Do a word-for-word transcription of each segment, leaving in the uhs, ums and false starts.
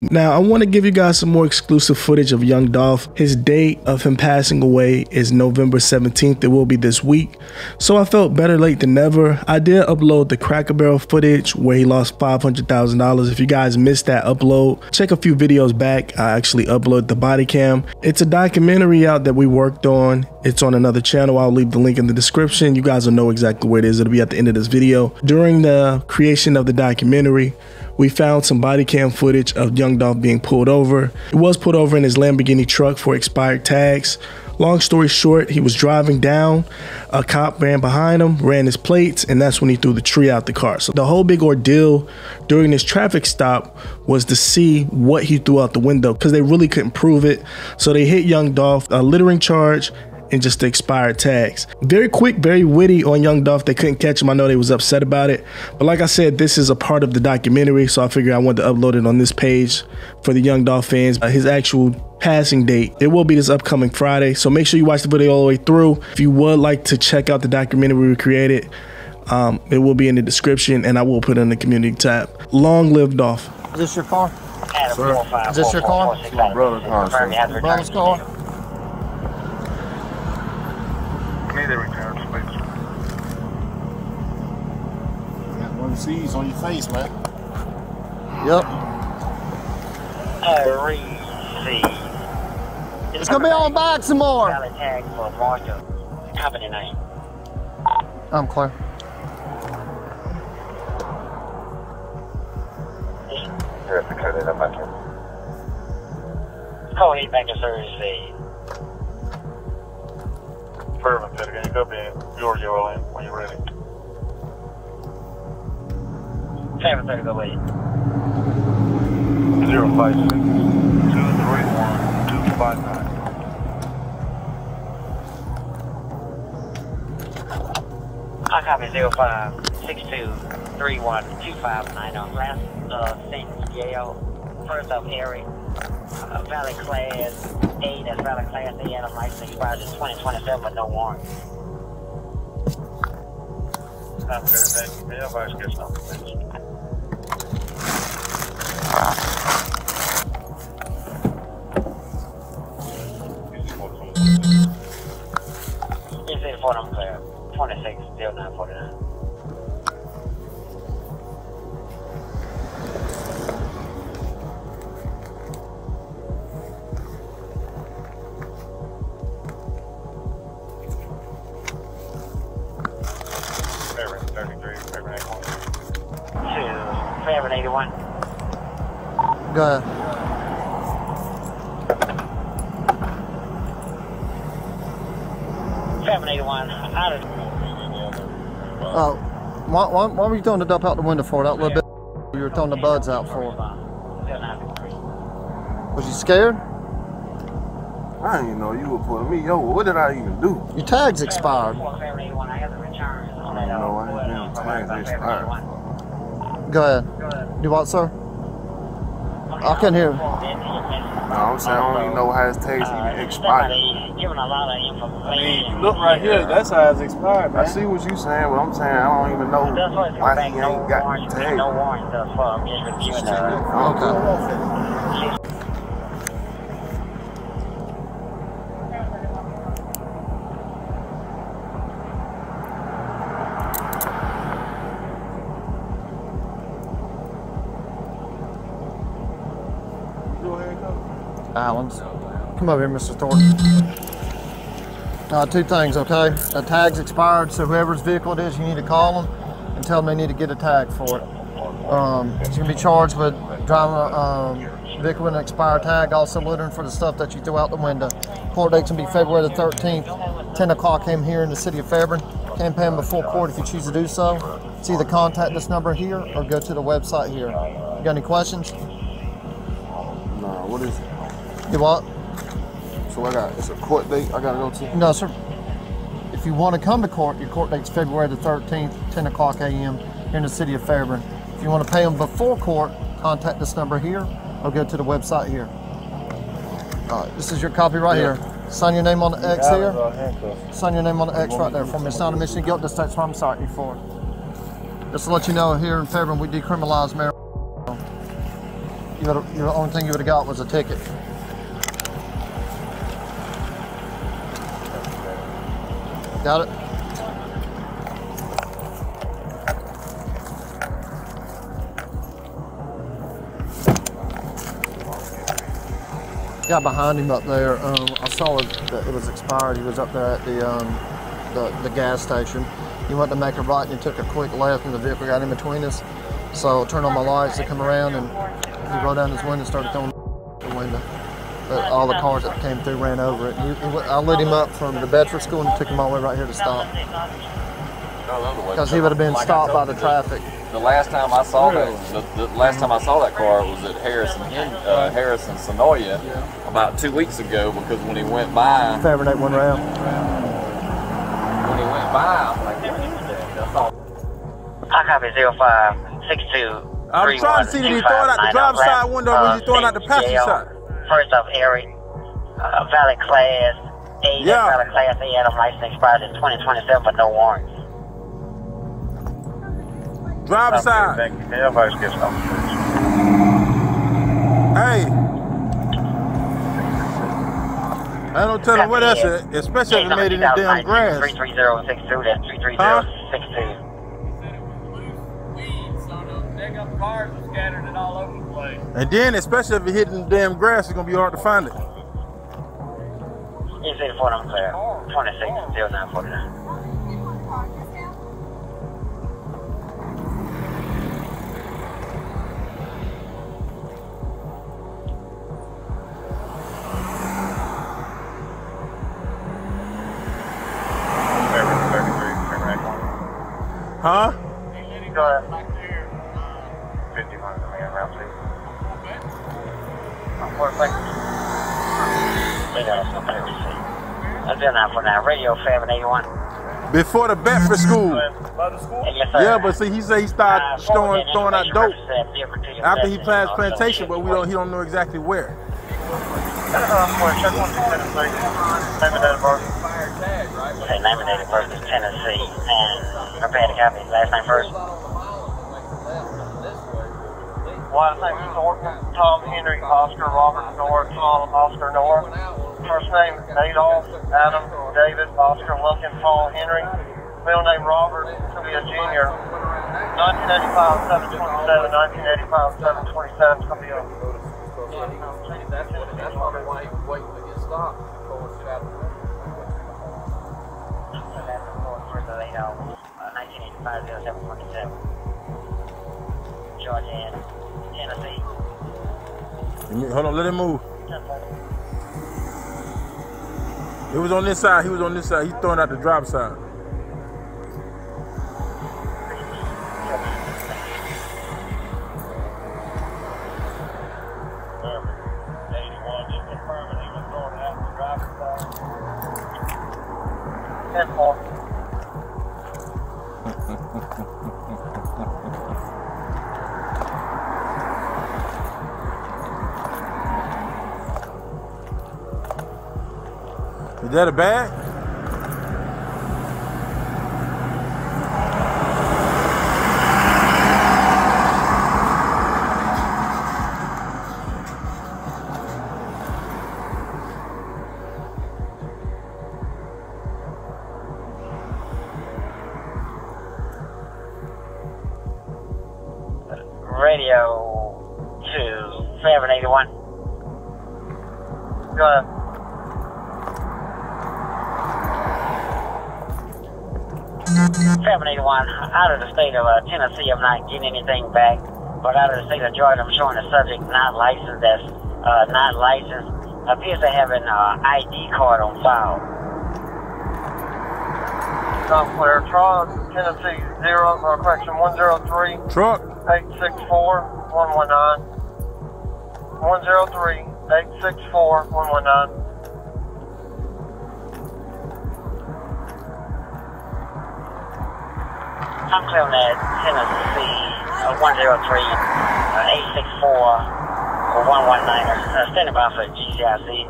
Now, I want to give you guys some more exclusive footage of Young Dolph. His date of him passing away is November seventeenth. It will be this week. So I felt better late than never. I did upload the Cracker Barrel footage where he lost five hundred thousand dollars. If you guys missed that upload, check a few videos back. I actually uploaded the body cam. It's a documentary out that we worked on. It's on another channel. I'll leave the link in the description. You guys will know exactly where it is. It'll be at the end of this video. During the creation of the documentary, we found some body cam footage of Young Dolph being pulled over. He was pulled over in his Lamborghini truck for expired tags. Long story short, he was driving down. A cop ran behind him, ran his plates, and that's when he threw the tree out the car. So the whole big ordeal during this traffic stop was to see what he threw out the window because they really couldn't prove it. So they hit Young Dolph, a littering charge, and just the expired tags. Very quick, very witty on Young Dolph. They couldn't catch him. I know they was upset about it. But like I said, this is a part of the documentary, so I figured I wanted to upload it on this page for the Young Dolph fans. Uh, his actual passing date, it will be this upcoming Friday, so make sure you watch the video all the way through. If you would like to check out the documentary we created, um, it will be in the description, and I will put it in the community tab. Long live Dolph. Is this your car? Sir. Is this your car? It's my brother's car, sir. Your brother's car? Seas on your face, man. Yep. Three C's. It's gonna be on back some more. I'm clear. Oh, he's back in service C. Fairburn, can you go be your zero in when you're ready? seven thirty, go away. zero five six two three one two five nine. I copy zero five six two three one two five nine on last uh, Saint Yale, first up Harry, uh, Valley Class A, that's Valley Class A, and a license expired in twenty twenty-seven with no warrant. I'm good, thank you. Yeah, I just get something. twenty-six oh nine forty-nine. Fairburn eighty-one. Go ahead. Fairburn eighty-one. Out of. Oh, why, why, why were you throwing the dump out the window for that little bit? You were throwing the buds out for. Was you scared? I didn't even know you were pulling me over. What did I even do? Your tag's expired. Go ahead. Do what, sir? I can't hear him. No, I'm saying I don't even know how his tags even expired. I mean, look right here. That's how it's expired, man. I see what you're saying, but I'm saying I don't even know why he ain't got tags. No warrant thus far. Okay. Islands. Come over here, Mister Thornton. Uh, two things, okay? The tag's expired, so whoever's vehicle it is, you need to call them and tell them they need to get a tag for it. Um, so you can be charged with driving a um, vehicle with an expired tag, also littering for the stuff that you threw out the window. Court date can be February the thirteenth, ten o'clock came here in the city of Fairburn. Can pay them before court if you choose to do so. It's either contact this number here or go to the website here. You got any questions? No, what is it? You what? So I got, it's a court date I gotta go to? No, sir. If you want to come to court, your court date's February the thirteenth, ten o'clock a m here in the city of Fairburn. If you want to pay them before court, contact this number here or go to the website here. All right, this is your copy right yeah. here. Sign your name on the X here. Sign your name on the X right there for me. It's not a mission of guilt, that's what I'm citing you for. Just to let you know, here in Fairburn, we decriminalize marijuana. the only thing you would have got was a ticket. Got it? Guy behind him up there, um, I saw it, that it was expired. He was up there at the, um, the the gas station. He went to make a right and he took a quick left and the vehicle got in between us. So I turned on my lights, I come around and he rolled down his window and started throwing the window. But all the cars that came through ran over it. He, he, I lit him up from the Bedford School and took him all the way right here to stop. Because he would have been stopped by the traffic. The last time I saw that, the, the last time I saw that car was at Harrison, uh, Harrison Sonoya about two weeks ago. Because when he went by, fabricate one round. When he went by, I'm like, what is that? That's all. I copy zero five six two. I'm trying to see that you throw it out the driver's side window uh, when you throw it out the passenger side. First off, Eric, uh, valid class A, yeah. valid class A, and I'm licensed expired in twenty twenty-seven, but no warrants. Drive I'm side. Thank you. Everybody's getting off the streets. Hey. I don't tell them what else, especially if they made it in the damn grass. three three zero six two, that's three three zero six two. Huh? Cars are scattered and all over the place. And then, especially if you're hitting the damn grass, it's going to be hard to find it. You see the phone on clear. twenty-six oh nine forty-nine. Huh? Go ahead. Before the Bedford School. Yes, yeah, but see, he said he started uh, throwing, throwing out dope after he passed plantation, but we don't. He don't know exactly where. Okay, name and date of birth is Tennessee, and prepared to copy last name first. Well, last name Thornton, Tom Henry, Oscar Robert North, Tom Oscar North. First name is Adolph, Adam, David, Oscar, Wilkin, Paul, Henry. Middle name Robert, to be a junior. nineteen eighty-five seven twenty-seven, nineteen eighty-five seven twenty-seven, to be a. That's probably why he was waiting to get stopped. nineteen eighty-five seven twenty-seven. Georgia, Tennessee. Hold on, let him move. It was on this side, he was on this side, he's throwing out the drop side. eighty-one is confirming he was throwing out the drop side. Is that a bag? Radio to Fairburn eighty-one. Go ahead. seven eighty-one, out of the state of uh, Tennessee, I'm not getting anything back, but out of the state of Georgia, I'm showing the subject not licensed. That's uh, not licensed. Appears to have an uh, I D card on file. Software truck, Tennessee zero, uh, correction one zero three. Truck. eight six four one one nine. one zero three eight six four one one nine. I'm clearing that Tennessee uh, one zero three, uh, eight six four, or one one nine, uh, standing by for G C I C.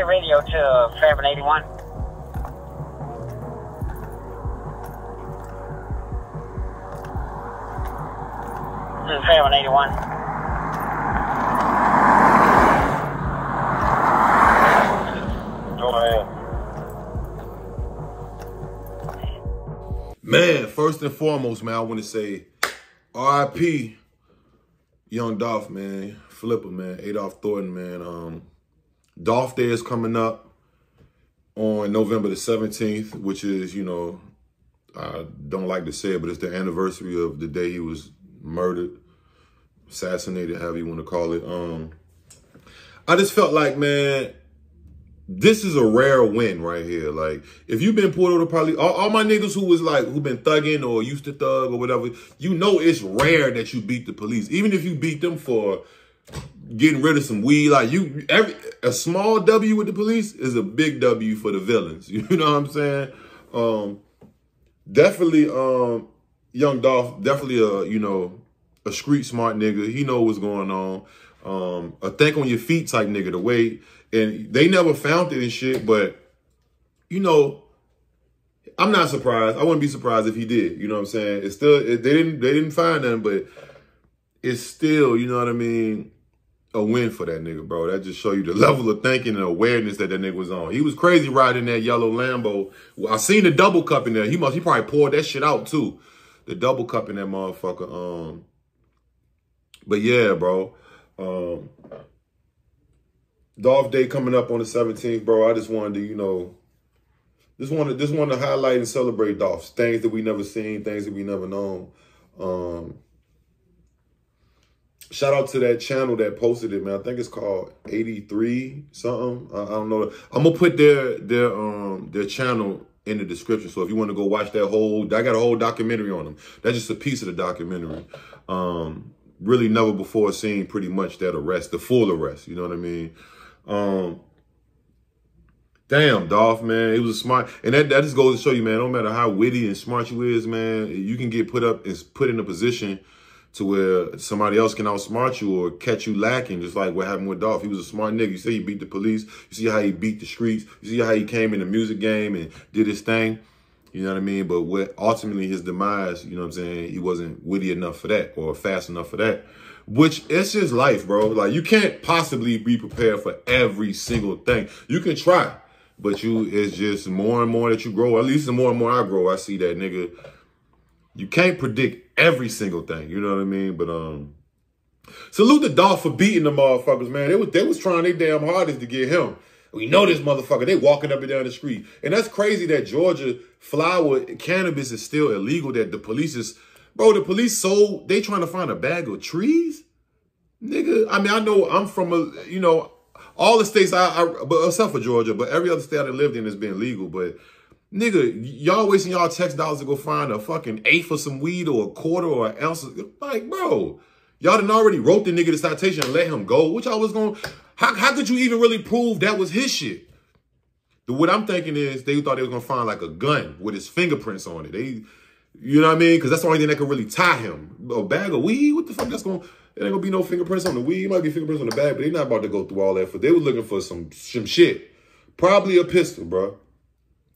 Get radio to uh, Fairburn eighty-one. This is Fairburn eighty-one. Man, first and foremost, man, I want to say R I P Young Dolph, man. Flipper, man. Adolph Thornton, man. Um, Dolph Day is coming up on November the seventeenth, which is, you know, I don't like to say it, but it's the anniversary of the day he was murdered, assassinated, however you want to call it. Um, I just felt like, man, this is a rare win right here. Like, if you've been pulled over to probably, all, all my niggas who was like, who been thugging or used to thug or whatever, you know it's rare that you beat the police. Even if you beat them for getting rid of some weed, like you, every, a small W with the police is a big W for the villains. You know what I'm saying? Um, definitely, um, Young Dolph, definitely a, you know, a street smart nigga. He know what's going on. Um, a think on your feet type nigga, the way, and they never found it and shit, but, you know, I'm not surprised. I wouldn't be surprised if he did, you know what I'm saying? It's still, it, they didn't they didn't find nothing, but it's still, you know what I mean, a win for that nigga, bro. That just show you the level of thinking and awareness that that nigga was on. He was crazy riding that yellow Lambo. I seen the double cup in there. He must, he probably poured that shit out too. The double cup in that motherfucker. Um, but yeah, bro. Um, Dolph Day coming up on the seventeenth, bro. I just wanted to, you know, just wanted, just wanted to highlight and celebrate Dolph's things that we never seen, things that we never known. Um, shout out to that channel that posted it, man. I think it's called eighty-three something. I, I don't know. I'm gonna put their their um their channel in the description. So if you want to go watch that whole, I got a whole documentary on them. That's just a piece of the documentary. Um. Really never before seen pretty much that arrest, the full arrest, you know what I mean? Um, damn, Dolph, man, it was a smart, and that, that just goes to show you, man, no matter how witty and smart you is, man, you can get put up and put in a position to where somebody else can outsmart you or catch you lacking, just like what happened with Dolph. He was a smart nigga. You see he beat the police. You see how he beat the streets. You see how he came in the music game and did his thing. You know what I mean? But what ultimately his demise, you know what I'm saying? He wasn't witty enough for that or fast enough for that, which it's his life, bro. Like you can't possibly be prepared for every single thing. You can try, but you, it's just more and more that you grow. At least the more and more I grow, I see that nigga, you can't predict every single thing. You know what I mean? But, um, salute the Dolph for beating the motherfuckers, man. They was, they was trying their damn hardest to get him. We know this motherfucker. They walking up and down the street. And that's crazy that Georgia flower cannabis is still illegal, that the police is... Bro, the police sold... They trying to find a bag of trees? Nigga, I mean, I know I'm from a... You know, all the states, I, I but except for Georgia, but every other state I lived in has been legal. But, nigga, y'all wasting y'all tax dollars to go find a fucking eighth of some weed or a quarter or an ounce of... Like, bro, y'all done already wrote the nigga the citation and let him go, which I was going... How, how could you even really prove that was his shit? The, what I'm thinking is they thought they were going to find like a gun with his fingerprints on it. They, you know what I mean? Because that's the only thing that could really tie him. A bag of weed? What the fuck? That's going to... There ain't going to be no fingerprints on the weed. It might be fingerprints on the bag, but they're not about to go through all that. For They were looking for some, some shit. Probably a pistol, bro.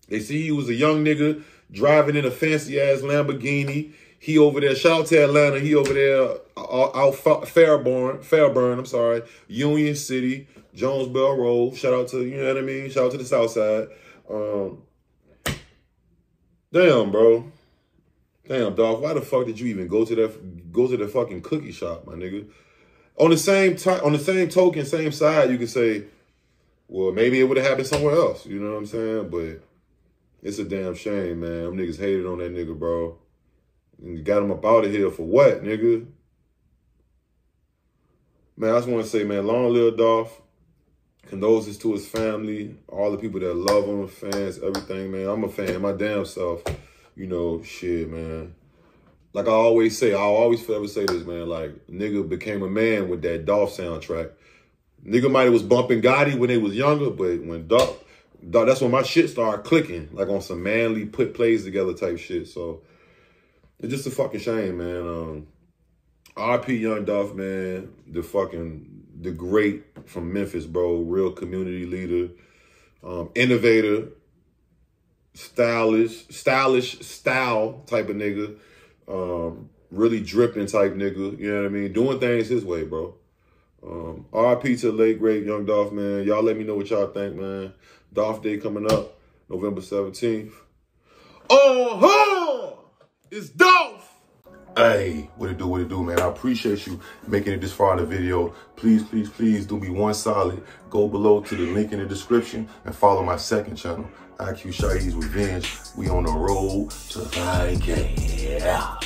They see he was a young nigga driving in a fancy-ass Lamborghini. He over there, shout out to Atlanta. He over there, out, out Fairburn, Fairburn, I'm sorry, Union City, Jonesboro Road. Shout out to, you know what I mean? Shout out to the South Side. Um, damn, bro. Damn, dog. Why the fuck did you even go to that? Go to the fucking cookie shop, my nigga. On the same on the same token, same side, you could say, well, maybe it would have happened somewhere else. You know what I'm saying? But it's a damn shame, man. Them niggas hated on that nigga, bro. And you got him up out of here for what, nigga? Man, I just want to say, man, long live Dolph. Condolences to his family, all the people that love him, fans, everything, man. I'm a fan, my damn self. You know, shit, man. Like I always say, I'll always forever say this, man. Like, nigga became a man with that Dolph soundtrack. Nigga might have was bumping Gotti when they was younger, but when Dolph, Dolph, that's when my shit started clicking, like on some manly put plays together type shit, so... It's just a fucking shame, man. Um, R I P Young Dolph, man. The fucking, the great from Memphis, bro. Real community leader. um, innovator, stylish, stylish style type of nigga, um, really dripping type nigga, you know what I mean? Doing things his way, bro. Um, R I P to the late, great Young Dolph, man. Y'all let me know what y'all think, man. Dolph Day coming up, November seventeenth. Uh-huh! It's Dolph! Hey, what it do, what it do, man. I appreciate you making it this far in the video. Please, please, please do me one solid. Go below to the link in the description and follow my second channel, EyeQ Shahid Revenge. We on the road to five K. Yeah.